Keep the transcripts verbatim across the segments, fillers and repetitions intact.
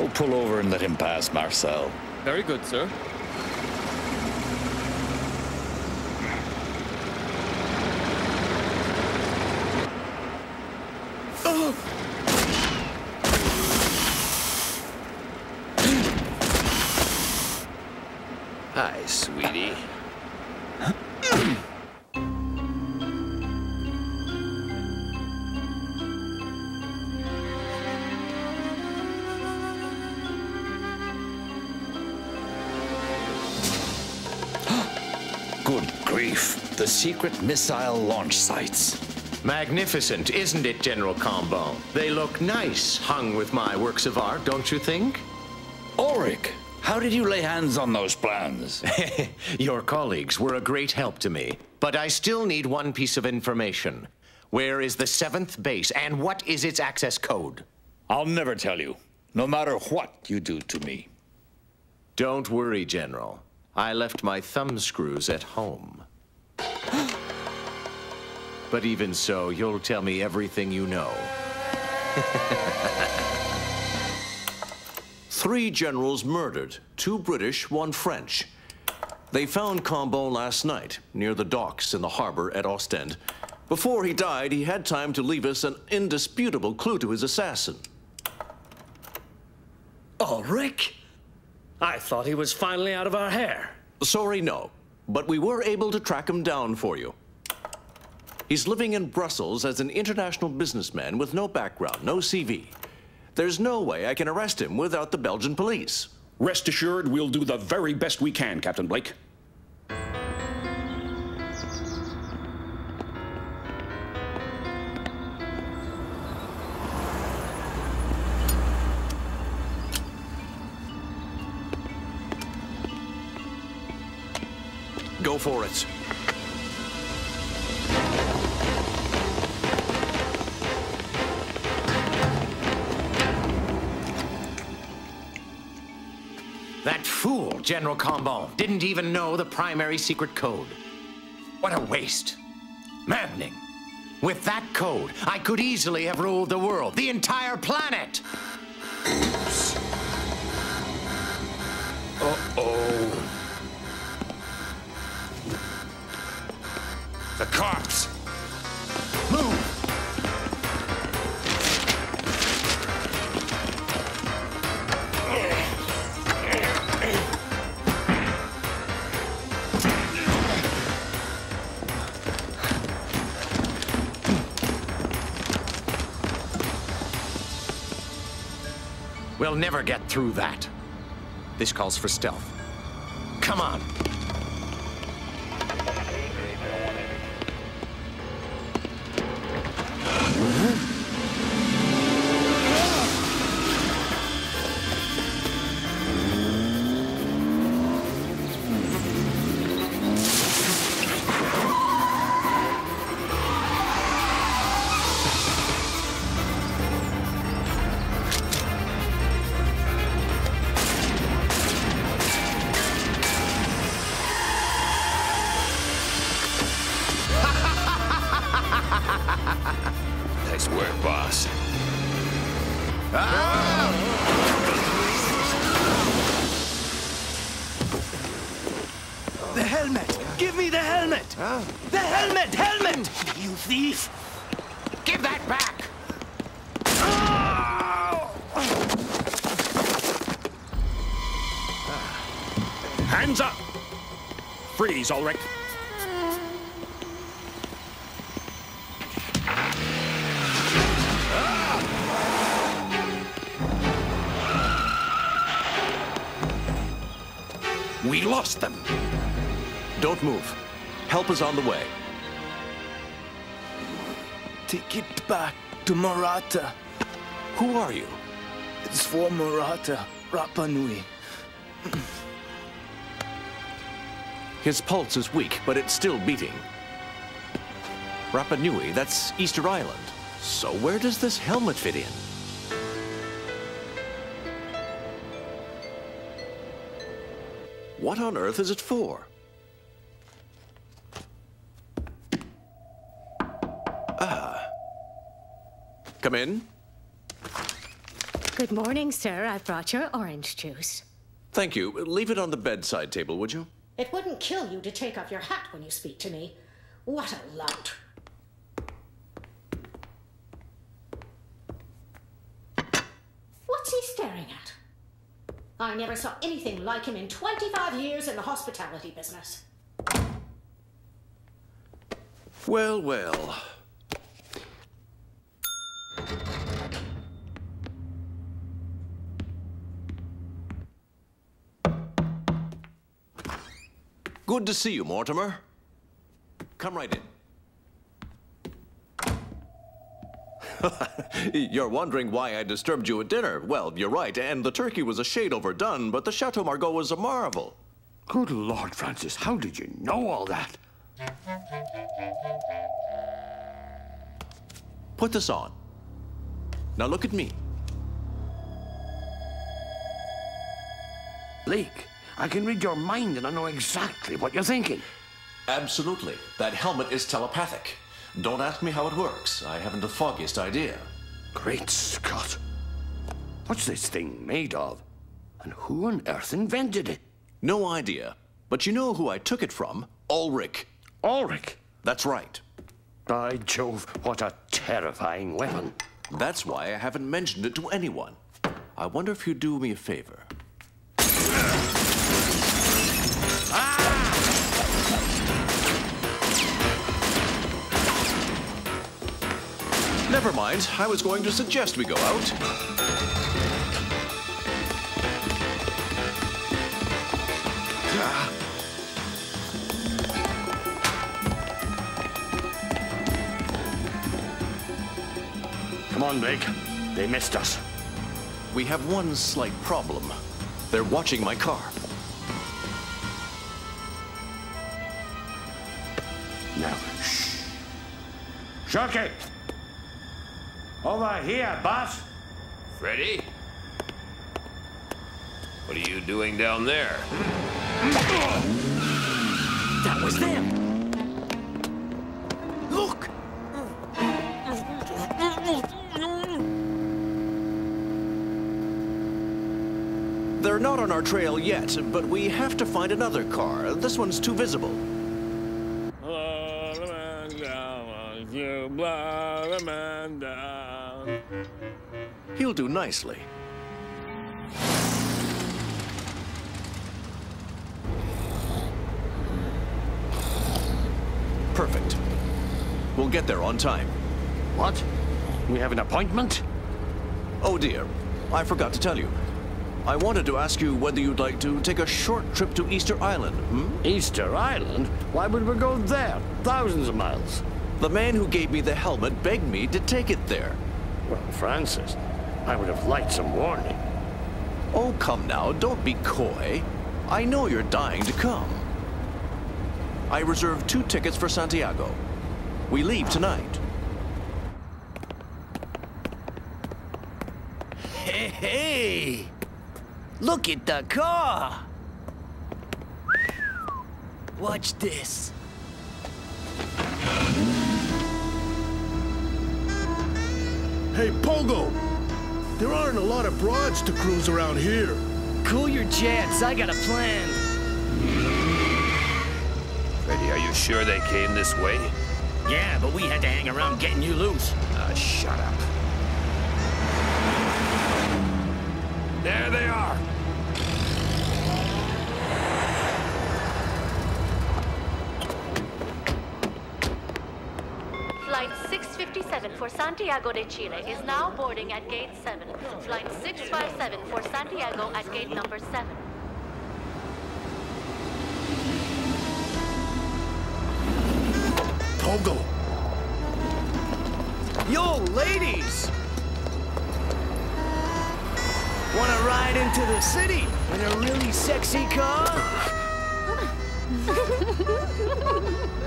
I'll pull over and let him pass, Marcel. Very good, sir. Hi, sweetie. Good grief. The secret missile launch sites. Magnificent, isn't it, General Combo? They look nice, hung with my works of art, don't you think? Ulrich! How did you lay hands on those plans? Your colleagues were a great help to me, but I still need one piece of information. Where is the seventh base, and what is its access code? I'll never tell you, no matter what you do to me. Don't worry, General. I left my thumb screws at home. But even so, you'll tell me everything you know. Three generals murdered, two British, one French. They found Combo last night, near the docks in the harbor at Ostend. Before he died, he had time to leave us an indisputable clue to his assassin. Ulrich? I thought he was finally out of our hair. Sorry, no. But we were able to track him down for you. He's living in Brussels as an international businessman with no background, no C V. There's no way I can arrest him without the Belgian police. Rest assured, we'll do the very best we can, Captain Blake. Go for it. That fool, General Combo, didn't even know the primary secret code. What a waste. Maddening. With that code, I could easily have ruled the world, the entire planet. Oops. Uh-oh. The cops. Move. We'll never get through that. This calls for stealth. Come on. Freeze, Ulrich. We lost them. Don't move. Help is on the way. Take it back to Morata. Who are you? It's for Morata, Rapa Nui. His pulse is weak, but it's still beating. Rapa Nui, that's Easter Island. So where does this helmet fit in? What on earth is it for? Ah. Come in. Good morning, sir. I've brought your orange juice. Thank you. Leave it on the bedside table, would you? It wouldn't kill you to take off your hat when you speak to me. What a lout. What's he staring at? I never saw anything like him in twenty-five years in the hospitality business. Well, well. Good to see you, Mortimer. Come right in. You're wondering why I disturbed you at dinner. Well, you're right, and the turkey was a shade overdone, but the Chateau Margaux was a marvel. Good Lord, Francis, how did you know all that? Put this on. Now look at me. Blake, I can read your mind and I know exactly what you're thinking. Absolutely. That helmet is telepathic. Don't ask me how it works. I haven't the foggiest idea. Great Scott. What's this thing made of? And who on earth invented it? No idea. But you know who I took it from? Ulrich. Ulrich? That's right. By Jove, what a terrifying weapon. That's why I haven't mentioned it to anyone. I wonder if you'd do me a favor. Ah! Never mind. I was going to suggest we go out. Come on, Blake. They missed us. We have one slight problem. They're watching my car. Now, shh. Sharky! Over here, boss. Freddy? What are you doing down there? That was them! Look! They're not on our trail yet, but we have to find another car. This one's too visible. He'll do nicely. Perfect. We'll get there on time. What? We have an appointment? Oh dear, I forgot to tell you. I wanted to ask you whether you'd like to take a short trip to Easter Island, hmm? Easter Island? Why would we go there? Thousands of miles. The man who gave me the helmet begged me to take it there. Well, Francis, I would have liked some warning. Oh, come now, don't be coy. I know you're dying to come. I reserved two tickets for Santiago. We leave tonight. Hey, hey! Look at the car! Watch this. Hey, Pogo! There aren't a lot of broads to cruise around here. Cool your jets, I got a plan. Freddy, are you sure they came this way? Yeah, but we had to hang around getting you loose. Ah, shut up. There they are! Flight six fifty-seven for Santiago de Chile is now boarding at gate seven. Flight six five seven for Santiago at gate number seven. Pogo! Yo, ladies! Want to ride into the city in a really sexy car?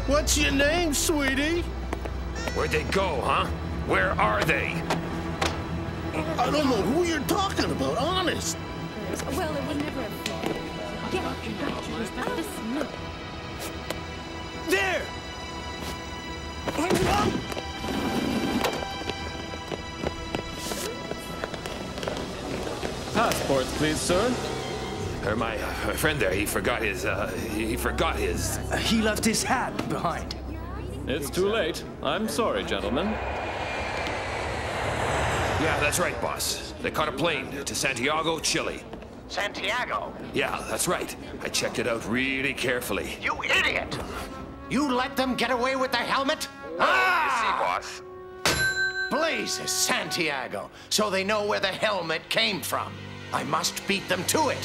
What's your name, sweetie? Where'd they go, huh? Where are they? I don't know who you're talking about, honest. Well, it would never have... Get out this minute. There! Oh, passport, please, sir? Or my friend there, he forgot his, uh, he forgot his... Uh, he left his hat behind. It's too late. I'm sorry, gentlemen. Yeah, that's right, boss. They caught a plane to Santiago, Chile. Santiago? Yeah, that's right. I checked it out really carefully. You idiot! You let them get away with the helmet? Ah! You see, boss. Blazes, Santiago, so they know where the helmet came from. I must beat them to it.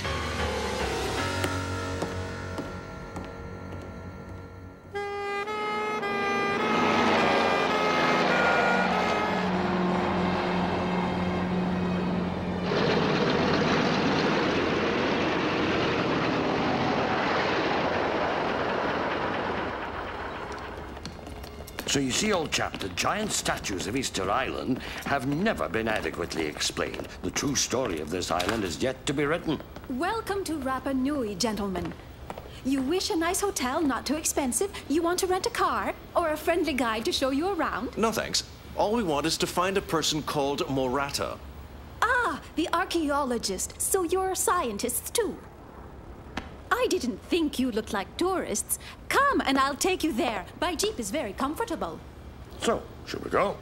So you see, old chap, the giant statues of Easter Island have never been adequately explained. The true story of this island is yet to be written. Welcome to Rapa Nui, gentlemen. You wish a nice hotel, not too expensive? You want to rent a car? Or a friendly guide to show you around? No thanks. All we want is to find a person called Morata. Ah, the archaeologist. So you're scientists too. I didn't think you looked like tourists. Come and I'll take you there. My jeep is very comfortable. So, should we go?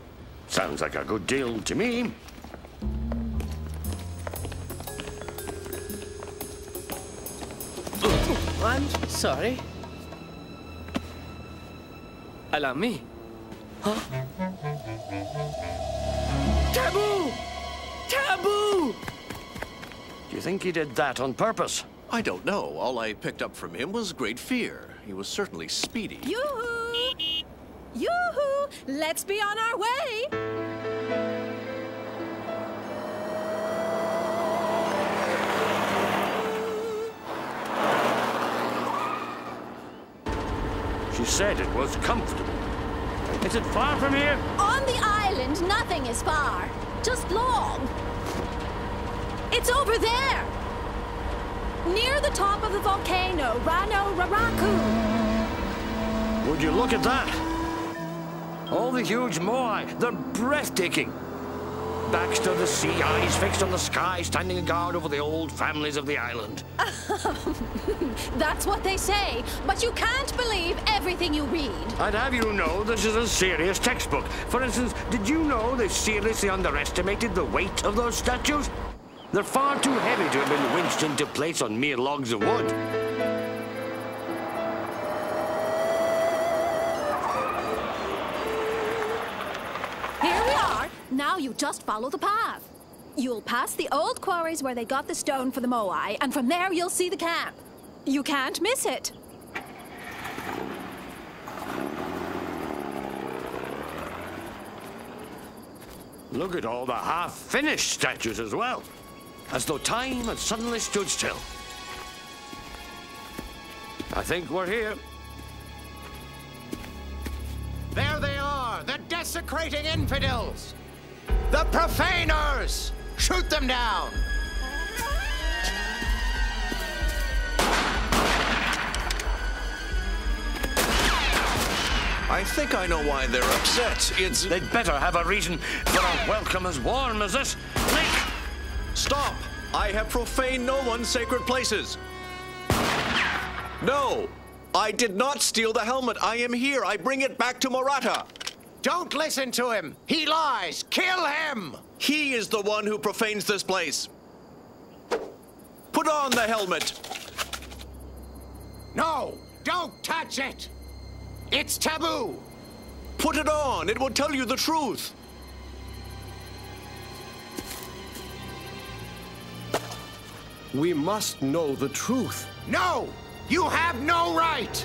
Sounds like a good deal to me. I'm sorry. Allow me. Huh? Taboo! Taboo! Do you think he did that on purpose? I don't know. All I picked up from him was great fear. He was certainly speedy. Yoo-hoo! Yoo-hoo! Let's be on our way! She said it was comfortable. Is it far from here? On the island, nothing is far. Just long. It's over there! Near the top of the volcano, Rano-Raraku. Would you look at that? All the huge Moai, they're breathtaking. Backs to the sea, eyes fixed on the sky, standing guard over the old families of the island. That's what they say, but you can't believe everything you read. I'd have you know this is a serious textbook. For instance, did you know they seriously underestimated the weight of those statues? They're far too heavy to have been winched into place on mere logs of wood. Here we are. Now you just follow the path. You'll pass the old quarries where they got the stone for the Moai, and from there you'll see the camp. You can't miss it. Look at all the half-finished statues as well. As though time had suddenly stood still. I think we're here. There they are, the desecrating infidels! The profaners! Shoot them down! I think I know why they're upset. It's... They'd better have a reason for a welcome as warm as this. Blake! Stop! I have profaned no one's sacred places. No! I did not steal the helmet. I am here. I bring it back to Morata. Don't listen to him. He lies. Kill him! He is the one who profanes this place. Put on the helmet. No! Don't touch it! It's taboo! Put it on. It will tell you the truth. We must know the truth. No! You have no right!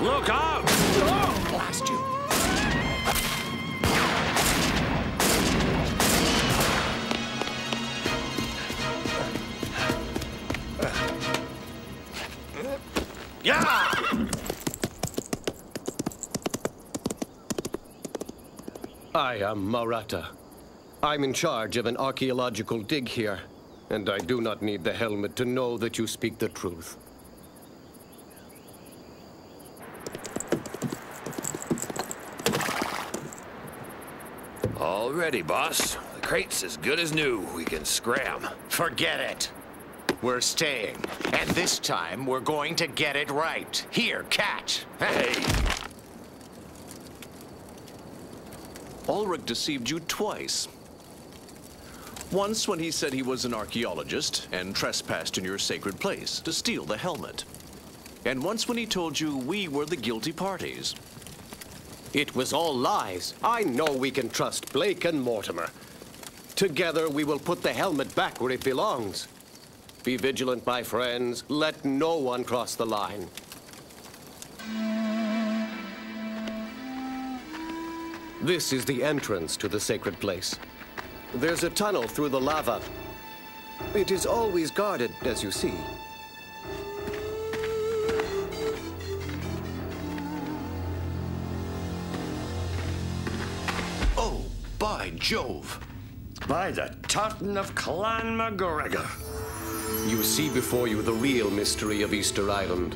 Look out! Oh, blast you! Yeah! I am Morata. I'm in charge of an archaeological dig here. And I do not need the helmet to know that you speak the truth. All ready, boss. The crate's as good as new. We can scram. Forget it. We're staying. And this time, we're going to get it right. Here, catch. Hey! Ulrich deceived you twice. Once when he said he was an archaeologist and trespassed in your sacred place to steal the helmet. And once when he told you we were the guilty parties. It was all lies. I know we can trust Blake and Mortimer. Together we will put the helmet back where it belongs. Be vigilant, my friends. Let no one cross the line. This is the entrance to the sacred place. There's a tunnel through the lava. It is always guarded, as you see. Oh, by Jove! By the tartan of Clan MacGregor! You see before you the real mystery of Easter Island.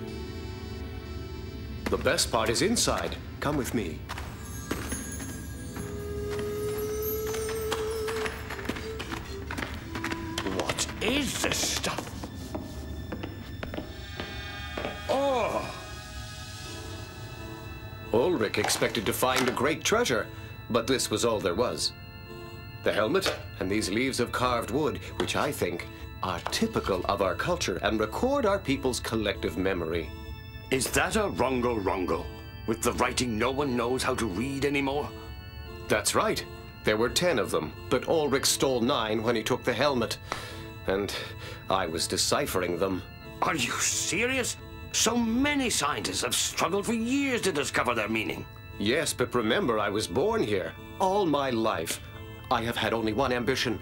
The best part is inside. Come with me. Is this stuff? Oh! Ulrich expected to find a great treasure, but this was all there was. The helmet and these leaves of carved wood, which I think are typical of our culture and record our people's collective memory. Is that a Rongo Rongo, with the writing no one knows how to read anymore? That's right. There were ten of them, but Ulrich stole nine when he took the helmet. And I was deciphering them. Are you serious? So many scientists have struggled for years to discover their meaning. Yes, but remember, I was born here. All my life, I have had only one ambition.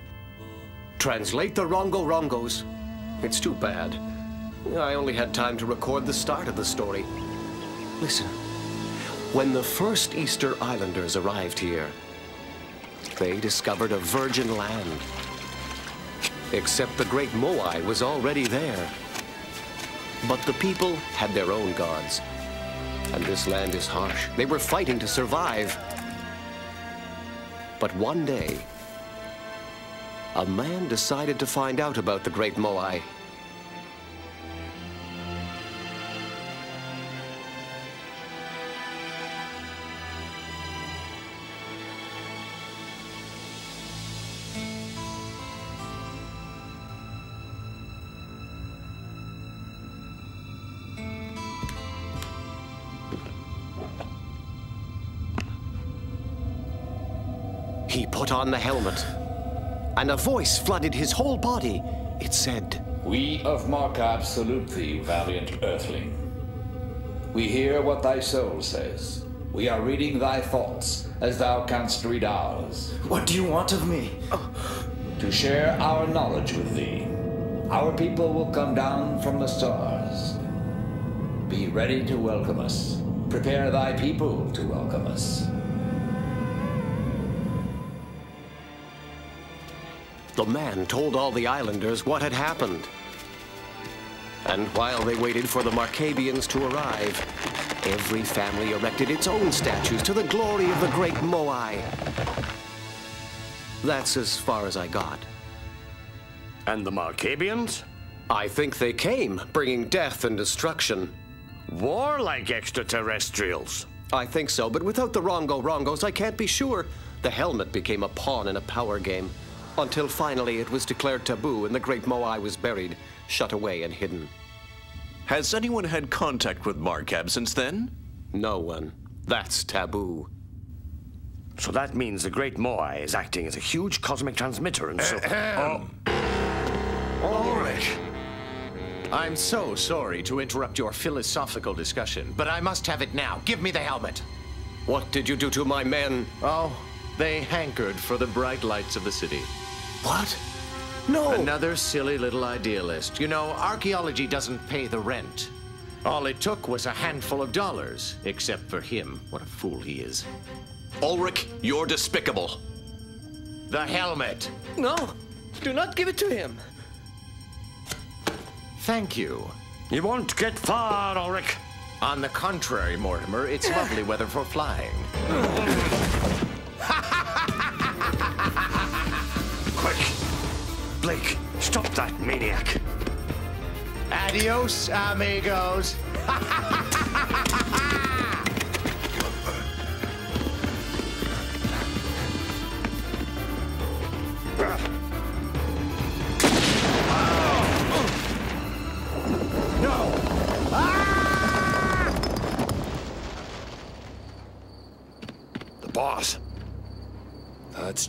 Translate the Rongo Rongos. It's too bad. I only had time to record the start of the story. Listen. When the first Easter Islanders arrived here, they discovered a virgin land. Except the great Moai was already there. But the people had their own gods. And this land is harsh. They were fighting to survive. But one day, a man decided to find out about the great Moai. On the helmet, and a voice flooded his whole body. It said, "We of Markab salute thee, valiant earthling. We hear what thy soul says. We are reading thy thoughts as thou canst read ours. What do you want of me?" "To share our knowledge with thee. Our people will come down from the stars. Be ready to welcome us. Prepare thy people to welcome us." The man told all the islanders what had happened. And while they waited for the Markabians to arrive, every family erected its own statues to the glory of the great Moai. That's as far as I got. And the Markabians? I think they came, bringing death and destruction. Warlike extraterrestrials. I think so, but without the Rongo Rongos, I can't be sure. The helmet became a pawn in a power game. Until finally it was declared taboo and the great Moai was buried, shut away and hidden. Has anyone had contact with Markab since then? No one. That's taboo. So that means the great Moai is acting as a huge cosmic transmitter and so... Oh. Ulrich! I'm so sorry to interrupt your philosophical discussion, but I must have it now. Give me the helmet. What did you do to my men? Oh, they hankered for the bright lights of the city. What? No! Another silly little idealist. You know, archaeology doesn't pay the rent. All it took was a handful of dollars, except for him. What a fool he is. Ulrich, you're despicable. The helmet. No, do not give it to him. Thank you. You won't get far, Ulrich. On the contrary, Mortimer, it's lovely weather for flying. Blake, stop that maniac. Adios, amigos.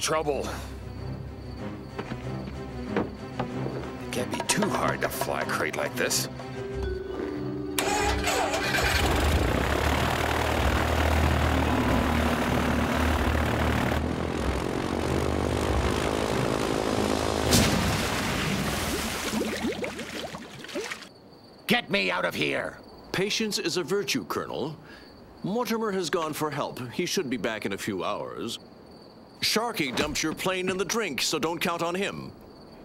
Trouble. It can't be too hard to fly a crate like this. Get me out of here! Patience is a virtue, Colonel. Mortimer has gone for help. He should be back in a few hours. Sharky dumps your plane in the drink, so don't count on him.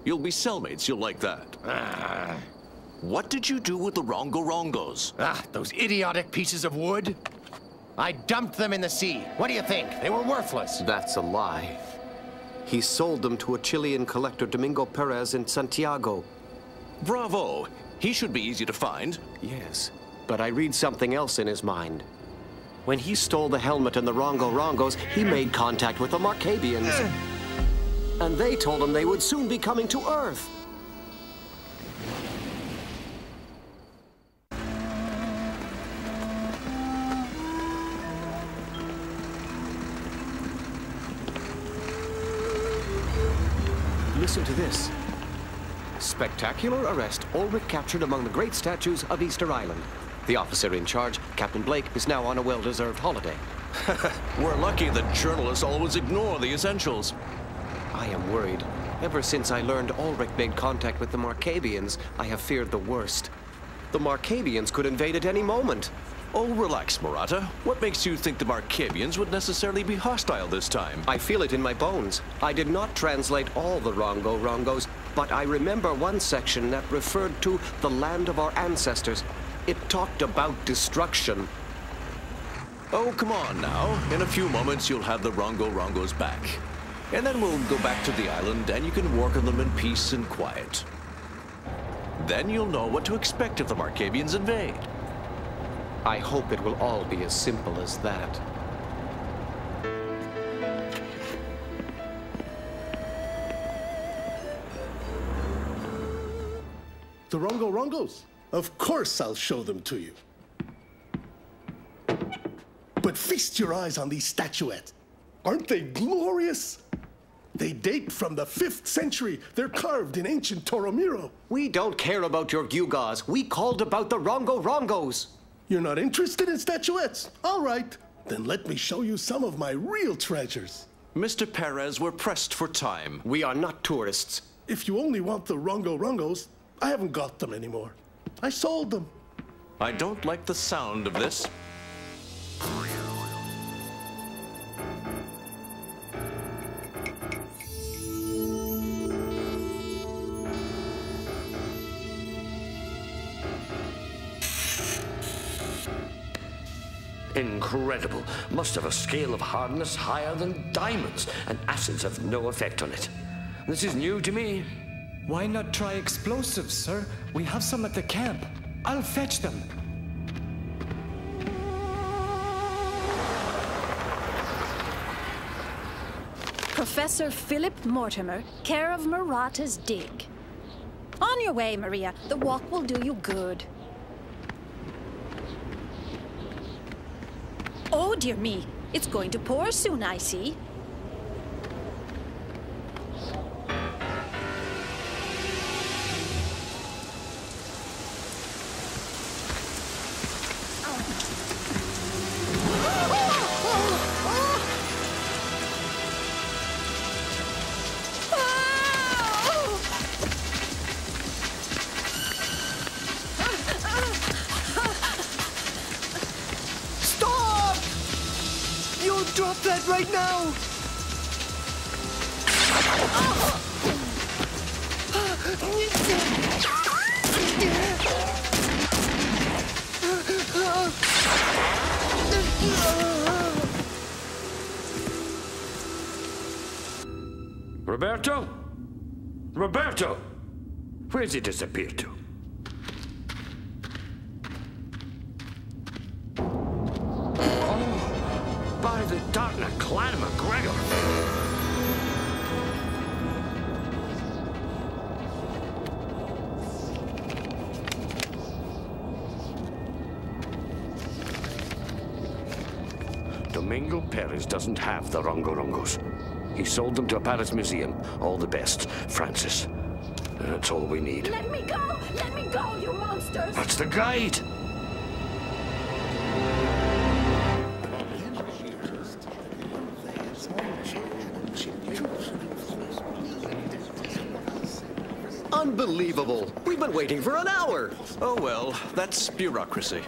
You'll be cellmates, you'll like that. Uh, what did you do with the Rongo Rongos? Ah, those idiotic pieces of wood. I dumped them in the sea. What do you think? They were worthless. That's a lie. He sold them to a Chilean collector, Domingo Perez, in Santiago. Bravo. He should be easy to find. Yes, but I read something else in his mind. When he stole the helmet and the Rongo Rongos, he made contact with the Markabians. And they told him they would soon be coming to Earth. Listen to this. Spectacular arrest. Olrik captured among the great statues of Easter Island. The officer in charge, Captain Blake, is now on a well-deserved holiday. We're lucky that journalists always ignore the essentials. I am worried. Ever since I learned Ulrich made contact with the Markabians, I have feared the worst. The Markabians could invade at any moment. Oh, relax, Morata. What makes you think the Markabians would necessarily be hostile this time? I feel it in my bones. I did not translate all the Rongo Rongos, but I remember one section that referred to the land of our ancestors. It talked about destruction. Oh, come on now. In a few moments, you'll have the Rongo Rongos back. And then we'll go back to the island, and you can work on them in peace and quiet. Then you'll know what to expect if the Markabians invade. I hope it will all be as simple as that. The Rongo Rongos. Of course I'll show them to you. But feast your eyes on these statuettes. Aren't they glorious? They date from the fifth century. They're carved in ancient Toromiro. We don't care about your gewgaws. We called about the Rongo Rongos. You're not interested in statuettes? All right, then let me show you some of my real treasures. Mister Perez, we're pressed for time. We are not tourists. If you only want the Rongo Rongos, I haven't got them anymore. I sold them. I don't like the sound of this. Incredible. Must have a scale of hardness higher than diamonds, and acids have no effect on it. This is new to me. Why not try explosives, sir? We have some at the camp. I'll fetch them. Professor Philip Mortimer, care of Morata's dig. On your way, Maria. The walk will do you good. Oh, dear me. It's going to pour soon, I see. Roberto? Roberto! Where's he disappeared to? Oh, by the Dartna Clan McGregor! Domingo Perez doesn't have the Rongo Rongos. He sold them to a Paris museum. All the best, Francis. That's all we need. Let me go! Let me go, you monsters! That's the guide! Unbelievable! We've been waiting for an hour! Oh well, that's bureaucracy.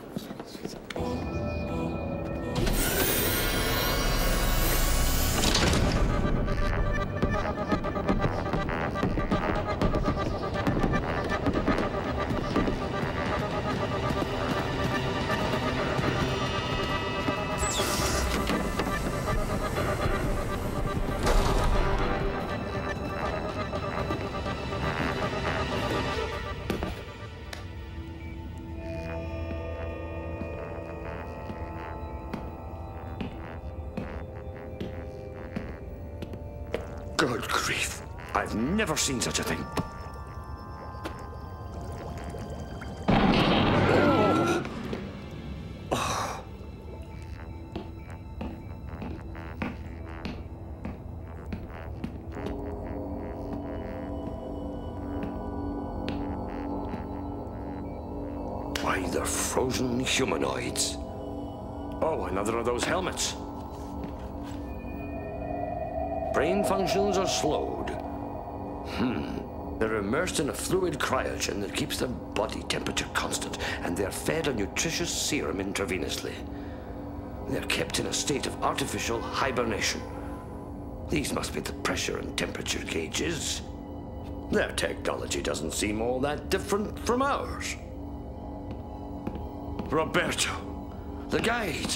Good grief. I've never seen such a thing. Oh. Oh. Why, they're frozen humanoids. Oh, another of those helmets. Brain functions are slowed. Hmm. They're immersed in a fluid cryogen that keeps their body temperature constant, and they're fed a nutritious serum intravenously. They're kept in a state of artificial hibernation. These must be the pressure and temperature gauges. Their technology doesn't seem all that different from ours. Roberto, the guide.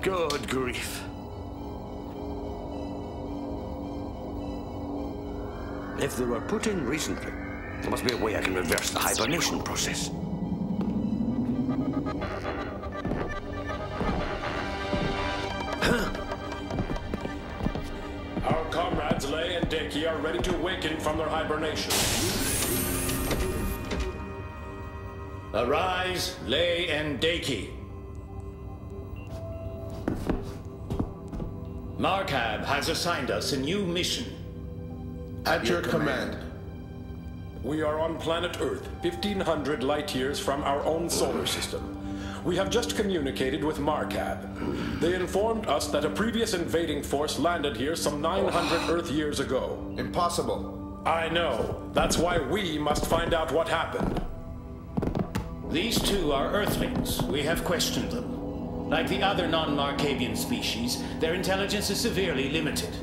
Good grief. If they were put in recently, there must be a way I can reverse the hibernation process. Huh? Our comrades Lei and Deki are ready to awaken from their hibernation. Arise, Lei and Deki. Markab has assigned us a new mission. At your, your command. command. We are on planet Earth, fifteen hundred light years from our own solar system. We have just communicated with Markab. They informed us that a previous invading force landed here some nine hundred Earth years ago. Impossible. I know. That's why we must find out what happened. These two are Earthlings. We have questioned them. Like the other non-Markabian species, their intelligence is severely limited.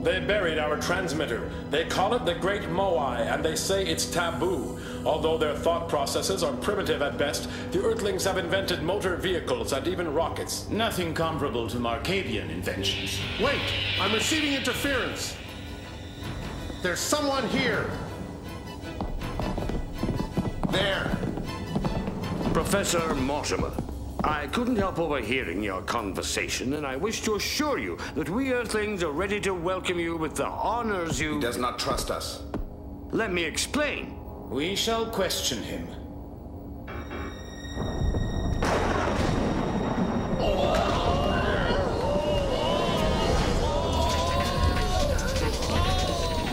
They buried our transmitter. They call it the Great Moai, and they say it's taboo. Although their thought processes are primitive at best, the Earthlings have invented motor vehicles and even rockets. Nothing comparable to Markabian inventions. Wait! I'm receiving interference! There's someone here! There! Professor Mortimer. I couldn't help overhearing your conversation, and I wish to assure you that we Earthlings are ready to welcome you with the honors you... He does not trust us. Let me explain. We shall question him.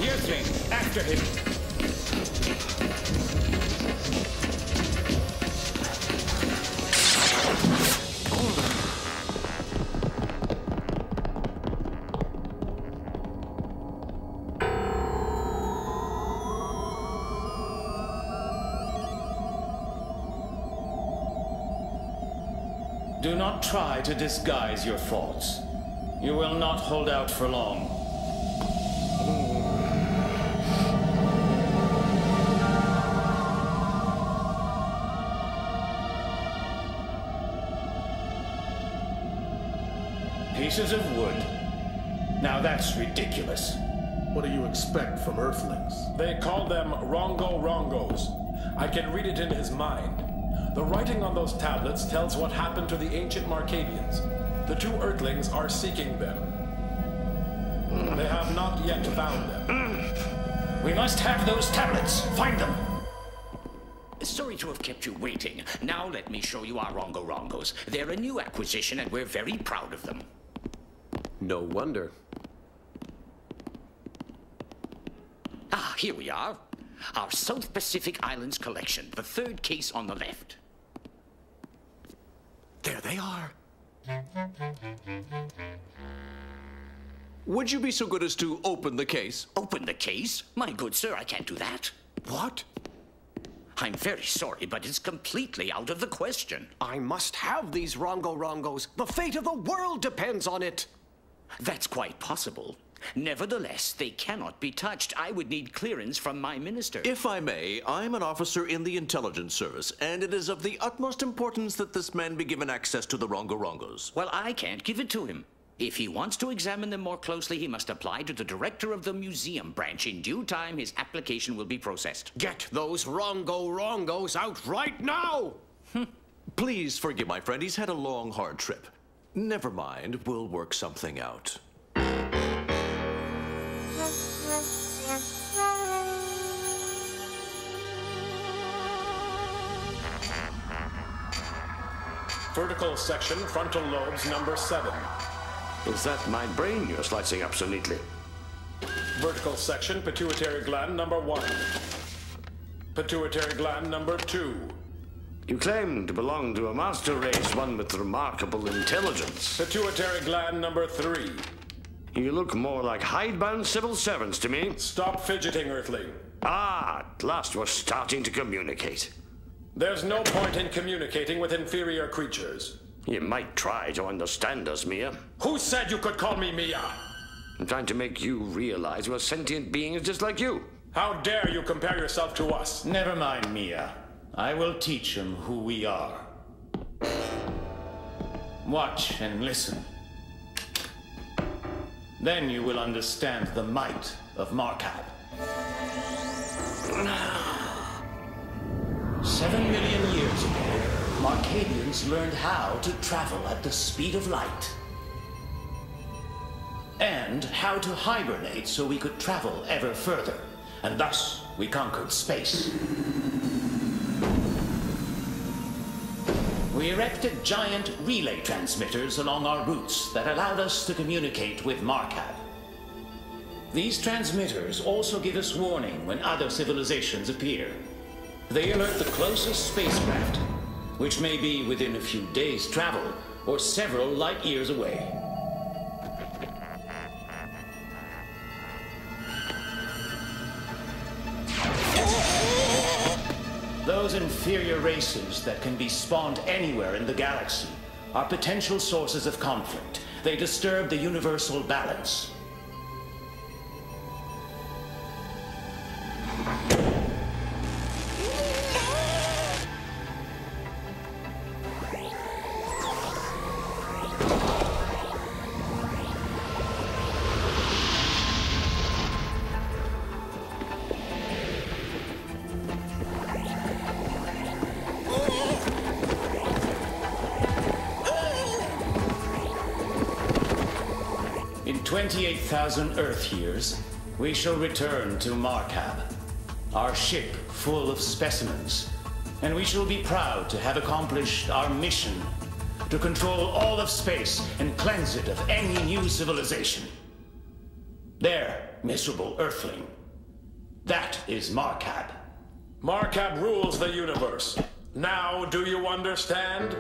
Earthling, after him. Do not try to disguise your faults. You will not hold out for long. Pieces of wood. Now that's ridiculous. What do you expect from Earthlings? They call them Rongo Rongos. I can read it in his mind. The writing on those tablets tells what happened to the ancient Markabians. The two Earthlings are seeking them. They have not yet found them. We must have those tablets. Find them. Sorry to have kept you waiting. Now let me show you our Rongo Rongos. They're a new acquisition and we're very proud of them. No wonder. Ah, here we are. Our South Pacific Islands collection, the third case on the left. There they are. Would you be so good as to open the case? Open the case? My good sir, I can't do that. What? I'm very sorry, but it's completely out of the question. I must have these Rongo Rongos. The fate of the world depends on it. That's quite possible. Nevertheless, they cannot be touched. I would need clearance from my minister. If I may, I'm an officer in the intelligence service, and it is of the utmost importance that this man be given access to the Rongo Rongos. Well, I can't give it to him. If he wants to examine them more closely, he must apply to the director of the museum branch. In due time, his application will be processed. Get those Rongo Rongos out right now! Please forgive my friend. He's had a long, hard trip. Never mind. We'll work something out. Vertical section, frontal lobes, number seven. Is that my brain you're slicing up so neatly? Vertical section, pituitary gland, number one. Pituitary gland, number two. You claim to belong to a master race, one with remarkable intelligence. Pituitary gland, number three. You look more like hidebound civil servants to me. Stop fidgeting, Earthling. Ah, at last we're starting to communicate. There's no point in communicating with inferior creatures. You might try to understand us, Mia. Who said you could call me Mia? I'm trying to make you realize we're sentient beings just like you. How dare you compare yourself to us? Never mind, Mia. I will teach him who we are. Watch and listen. Then you will understand the might of Markab. Seven million years ago, Markabians learned how to travel at the speed of light. And how to hibernate so we could travel ever further. And thus, we conquered space. We erected giant relay transmitters along our routes that allowed us to communicate with Markab. These transmitters also give us warning when other civilizations appear. They alert the closest spacecraft, which may be within a few days' travel, or several light years away. Those inferior races that can be spawned anywhere in the galaxy are potential sources of conflict. They disturb the universal balance. twenty-eight thousand Earth years, we shall return to Markab, our ship full of specimens, and we shall be proud to have accomplished our mission to control all of space and cleanse it of any new civilization. There, miserable Earthling, that is Markab. Markab rules the universe. Now, do you understand?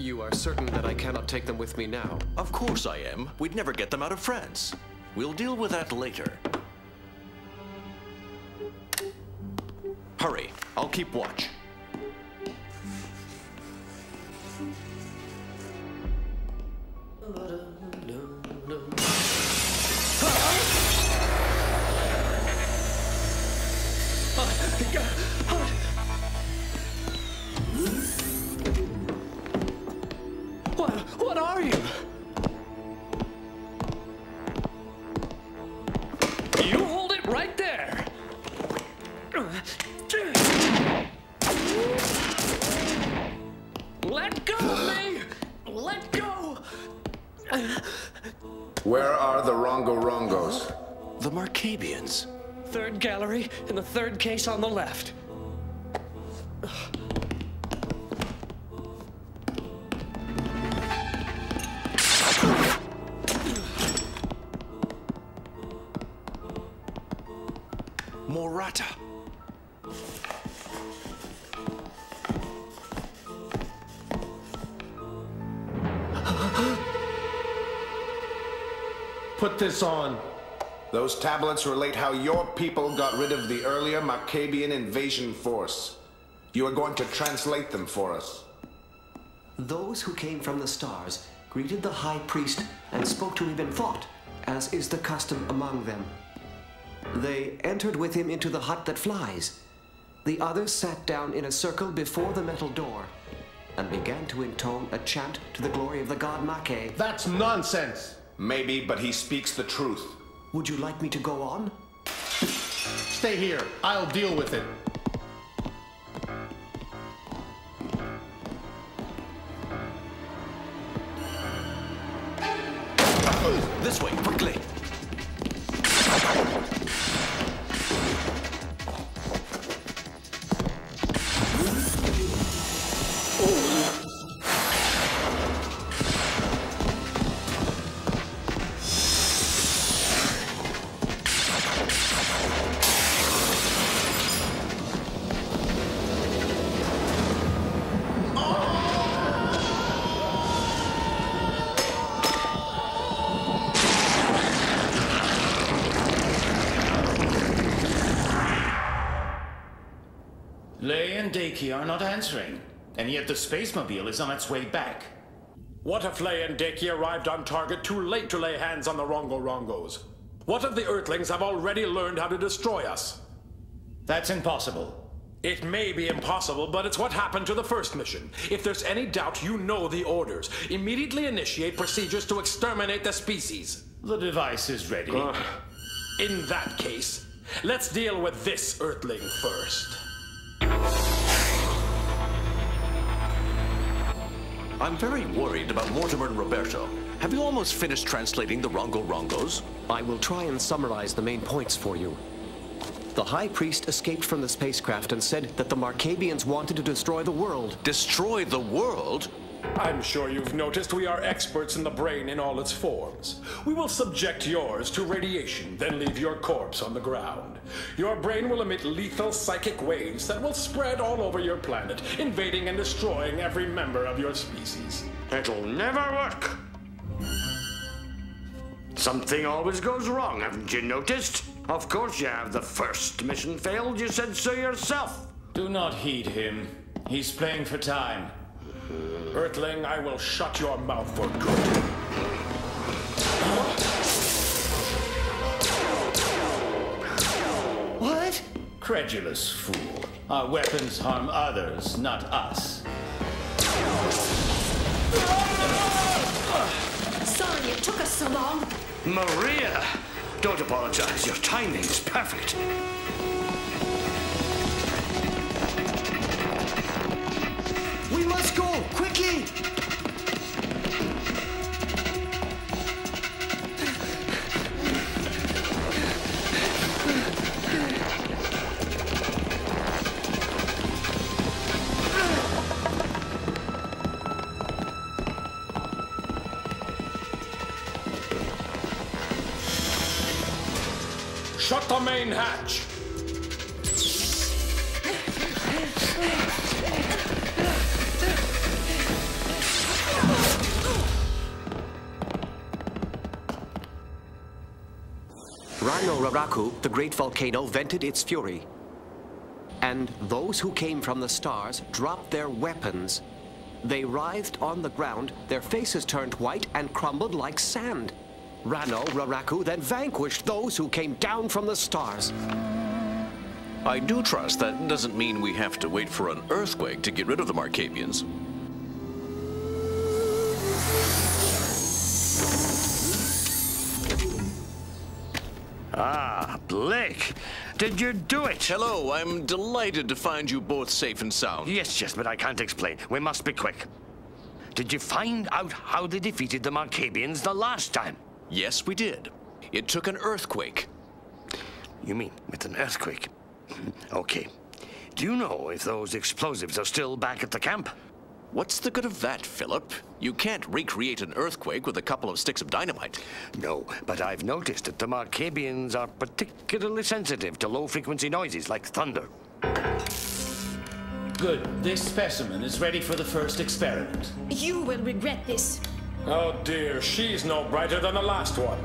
You are certain that I cannot take them with me now? Of course I am. We'd never get them out of France. We'll deal with that later. Hurry, I'll keep watch. In the third case on the left. Morata. Put this on. Those tablets relate how your people got rid of the earlier Markabian invasion force. You are going to translate them for us. Those who came from the stars greeted the high priest and spoke to him in thought, as is the custom among them. They entered with him into the hut that flies. The others sat down in a circle before the metal door and began to intone a chant to the glory of the god Markab. That's nonsense! Maybe, but he speaks the truth. Would you like me to go on? Stay here. I'll deal with it. This way, quickly. Lei and Deki are not answering, and yet the Spacemobile is on its way back. What if Lei and Deki arrived on target too late to lay hands on the Rongo Rongos? What if the Earthlings have already learned how to destroy us? That's impossible. It may be impossible, but it's what happened to the first mission. If there's any doubt, you know the orders. Immediately initiate procedures to exterminate the species. The device is ready. Uh, in that case, let's deal with this Earthling first. I'm very worried about Mortimer and Roberto. Have you almost finished translating the Rongo Rongos? I will try and summarize the main points for you. The High Priest escaped from the spacecraft and said that the Markabians wanted to destroy the world. Destroy the world? I'm sure you've noticed we are experts in the brain in all its forms. We will subject yours to radiation, then leave your corpse on the ground. Your brain will emit lethal psychic waves that will spread all over your planet, invading and destroying every member of your species. It'll never work! Something always goes wrong, haven't you noticed? Of course you have. The first mission failed, you said so yourself. Do not heed him. He's playing for time. Earthling, I will shut your mouth for good. What? Credulous fool. Our weapons harm others, not us. Sorry it took us so long. Maria! Don't apologize. Your timing is perfect. We must go, quickly! Shut the main hatch! Rano-Raraku, the great volcano, vented its fury. And those who came from the stars dropped their weapons. They writhed on the ground, their faces turned white and crumbled like sand. Rano-Raraku then vanquished those who came down from the stars. I do trust that doesn't mean we have to wait for an earthquake to get rid of the Markabians. Ah, Blake! Did you do it? Hello, I'm delighted to find you both safe and sound. Yes, yes, but I can't explain. We must be quick. Did you find out how they defeated the Markabians the last time? Yes, we did. It took an earthquake. You mean with an earthquake? Okay. Do you know if those explosives are still back at the camp? What's the good of that, Philip? You can't recreate an earthquake with a couple of sticks of dynamite. No, but I've noticed that the Markabians are particularly sensitive to low-frequency noises like thunder. Good. This specimen is ready for the first experiment. You will regret this. Oh dear, she's no brighter than the last one.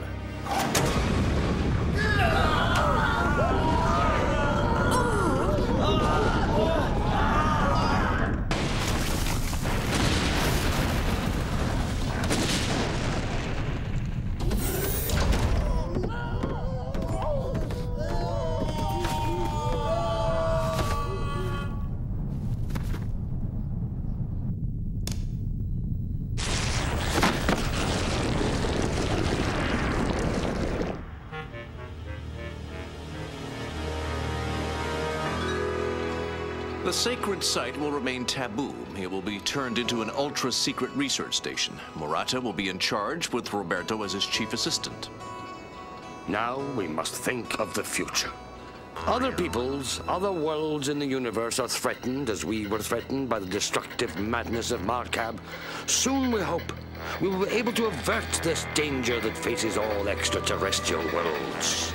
The sacred site will remain taboo. It will be turned into an ultra-secret research station. Morata will be in charge with Roberto as his chief assistant. Now we must think of the future. Other peoples, other worlds in the universe are threatened as we were threatened by the destructive madness of Markab. Soon, we hope, we will be able to avert this danger that faces all extraterrestrial worlds.